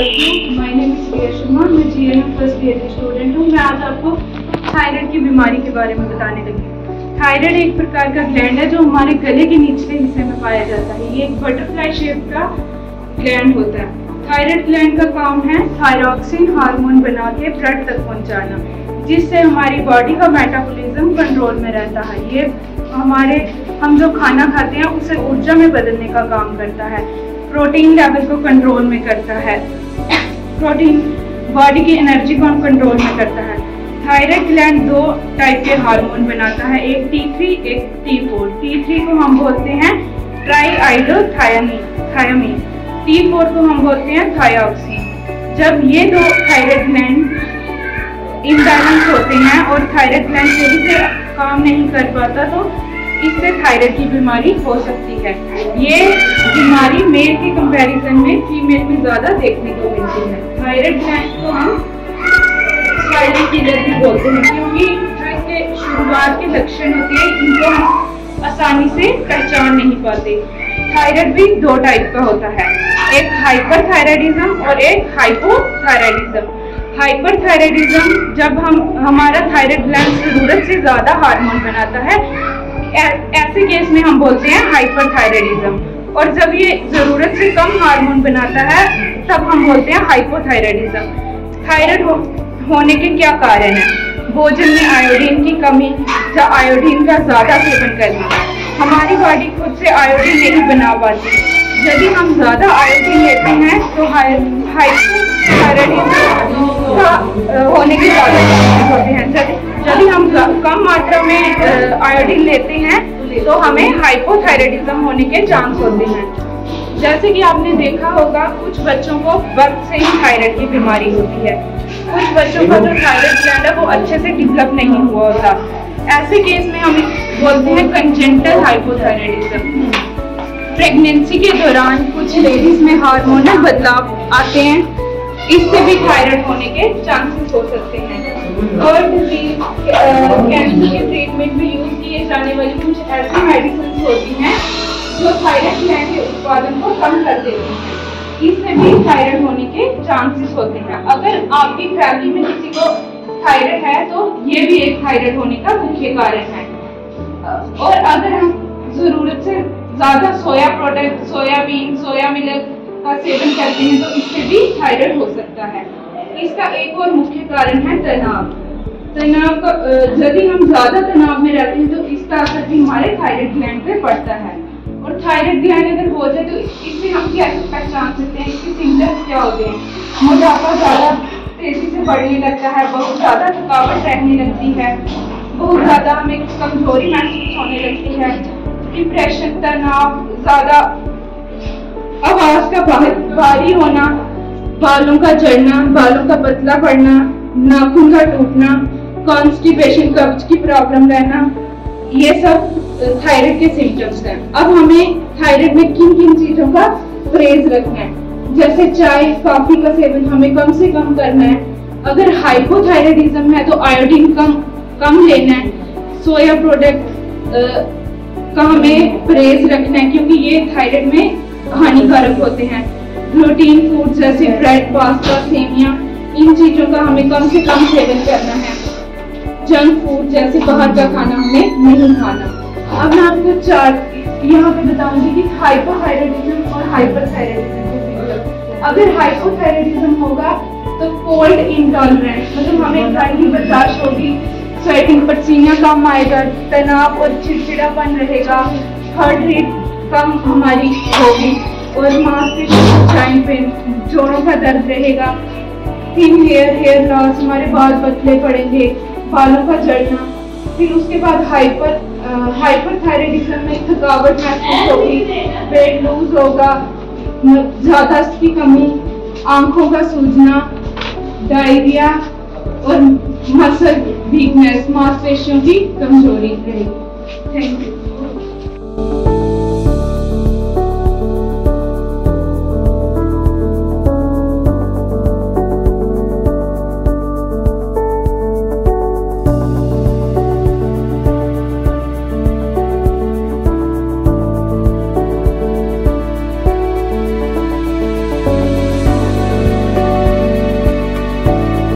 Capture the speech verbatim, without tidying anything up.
My name is Priya Sharma, मैं GNM first year की student हूँ। मैं आज आपको थायरॉइड की बीमारी के बारे में बताने लगी। थायरॉइड एक प्रकार का ग्लैंड है जो हमारे गले के निचले हिस्से में पाया जाता है। ये एक बटरफ्लाई शेप का ग्लैंड होता है। थायरॉइड ग्लैंड का काम है थायरॉक्सिन हार्मोन बना के ब्लड तक पहुँचाना, जिससे हमारी बॉडी का मेटाबॉलिज्म कंट्रोल में रहता है। ये हमारे हम जो खाना खाते हैं उसे ऊर्जा में बदलने का काम करता है, प्रोटीन लेवल को कंट्रोल में करता है, प्रोटीन बॉडी की एनर्जी को हम कंट्रोल में करता है। थायराइड ग्लैंड दो टाइप के हार्मोन बनाता है, एक टी थ्री एक टी फोर। टी थ्री को हम बोलते हैं ट्राइआइडोथायमीन, टी फोर को हम बोलते हैं थायरॉक्सिन। जब ये दो थायराइड ग्लैंड इम्बैलेंस होते हैं और थायराइड ग्लैंड सही से काम नहीं कर पाता तो इससे थायराइड की बीमारी हो सकती है। ये बीमारी मेल के कंपैरिजन में फीमेल में ज़्यादा देखने को मिलती है। थायराइड ग्लैंड को हम स्पाइरल किलर भी बोलते हैं, क्योंकि जो इसके शुरुआत के लक्षण होते हैं इनको हम आसानी से पहचान नहीं पाते। थायराइड भी दो टाइप का होता है, एक हाइपरथायरायडिज्म और एक हाइपोथायरायडिज्म। हाइपरथायरायडिज्म जब हम हमारा थायराइड ग्लैंड ज़रूरत से ज़्यादा हार्मोन बनाता है, ऐसे केस में हम बोलते हैं हाइपरथायरायडिज्म। और जब ये ज़रूरत से कम हार्मोन बनाता है तब हम बोलते हैं हाइपोथायरायडिज्म। थायराइड हो, होने के क्या कारण हैं? भोजन में आयोडीन की कमी या आयोडीन का ज़्यादा सेवन करना। हमारी बॉडी खुद से आयोडीन नहीं बना पाती। यदि हम ज़्यादा आयोडीन लेते हैं तो हाइपोथायरायडिज्म का होने के ज़्यादा चांसेस होते हैं। यदि हम कम मात्रा में आयोडीन लेते हैं तो हमें हाइपोथायरायडिज्म होने के चांस होते हैं। जैसे कि आपने देखा होगा, कुछ बच्चों को वक्त से ही थायराइड की बीमारी होती है, कुछ बच्चों का जो थायराइड ग्लैंड है वो अच्छे से डेवलप नहीं हुआ होता। ऐसे केस में हम बोलते हैं कंजेनिटल हाइपोथायरायडिज्म। प्रेगनेंसी के दौरान कुछ लेडीज में हार्मोनल बदलाव आते हैं, इससे भी थायराइड होने के चांसेस हो सकते हैं। और डिजीज कैंसर के ट्रीटमेंट में यूज किए जाने वाली कुछ ऐसी मेडिसिन होती हैं जो थायराइड ग्लैंड के उत्पादन को कम कर देती हैं, इससे भी थायराइड होने के चांसेस होते हैं। अगर आपकी फैमिली में किसी को थायराइड है तो ये भी एक थायराइड होने का मुख्य कारण है। और अगर हम ज़रूरत से ज़्यादा soya product, soybean, soya milk का सेवन करते हैं तो इससे भी थायराइड हो सकता है। इसका एक और मुख्य कारण है तनाव। तनाव का यदि हम ज़्यादा तनाव में रहते हैं तो इसका असर भी हमारे थायराइड ग्लैंड पे पड़ता है। और थायराइड ग्लैंड अगर हो जाए तो इससे हम क्या पहचान सकते हैं, इसके सिम्टम्स क्या होते हैं? मोटापा ज़्यादा तेजी से बढ़ने लगता है, बहुत ज़्यादा थकावट रहने लगती है, बहुत ज़्यादा हमें कमजोरी महसूस होने लगती है, डिप्रेशन, तनाव, ज़्यादा आवाज़ का भारी होना, बालों का झड़ना, बालों का पतला पड़ना, नाखून का टूटना, कॉन्स्टिपेशन, कब्ज की प्रॉब्लम रहना, ये सब थायराइड के सिम्टम्स हैं। अब हमें थायराइड में किन किन चीज़ों का परहेज रखना है? जैसे चाय, कॉफ़ी का सेवन हमें कम से कम करना है। अगर हाइपोथायरायडिज्म है तो आयोडीन कम कम लेना है। सोया प्रोडक्ट का हमें परहेज रखना है, क्योंकि ये थायराइड में हानिकारक होते हैं। प्रोटीन फूड जैसे ब्रेड, पास्ता, सेमिया, इन चीज़ों का हमें कम से कम सेवन करना है। जंक फूड जैसे बाहर का खाना हमें नहीं खाना। अब मैं आपको चार यहाँ पे बताऊंगी कि हाइपोथायरायडिज्म और हाइपरथायरायडिज्म। अगर हाइपोथायरायडिज्म होगा तो कोल्ड इंटॉलरेंस, मतलब हमें गर्मी बर्दाश्त होगी, स्वेटिंग, पसीना कम आएगा, तनाव और चिड़चिड़ापन रहेगा, हार्ट रेट कम हमारी होगी और मांसपेशियों पे जोड़ों का दर्द रहेगा, थिन हेयर, हेयर लॉस, हमारे बाल पतले पड़ेंगे, बालों का झड़ना। फिर उसके बाद हाइपर हाइपरथायरायडिज्म में थकावट महसूस होगी, वेट लूज होगा, ज़्यादा की कमी, आंखों का सूजना, डायरिया और मसल वीकनेस, मांसपेशियों की कमजोरी रहेगी। Thank you.